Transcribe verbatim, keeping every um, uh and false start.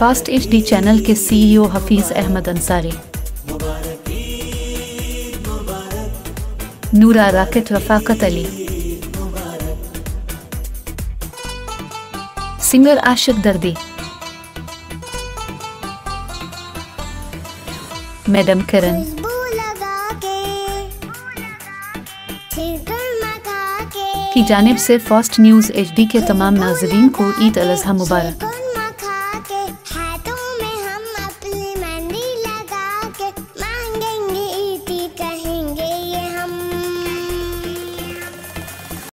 Fast HD channel के CEO Hafeez Ahmad Ansari. नूरा नूरात वफाकत अली। सिंगर आशिक दर्दी। मैडम करन। की जानिब से फास्ट न्यूज एचडी के तमाम नाजरीन को ईद उल अजहा मुबारक।